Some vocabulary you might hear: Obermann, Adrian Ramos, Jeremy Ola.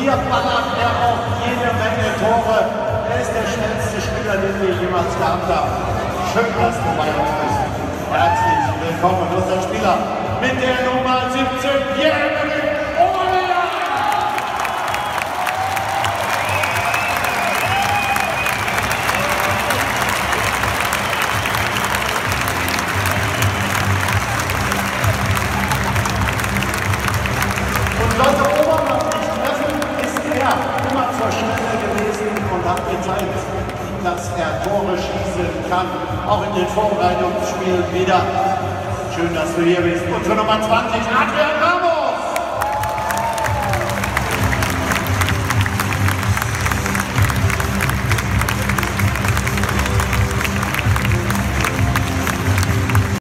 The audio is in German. Hier ballert er auch jede Menge Tore. Er ist der schnellste Spieler, den wir jemals gehabt haben. Schön, dass du bei uns bist. Herzlich willkommen, unser Spieler mit der Nummer 17, Jeremy Ola. Und sollte Obermann nicht treffen, ist er immer zur Stelle gewesen und hat gezeigt, dass er Tore schießen kann, auch in den Vorbereitungsspielen wieder. Schön, dass du hier bist. Und für Nummer 20, Adrian Ramos.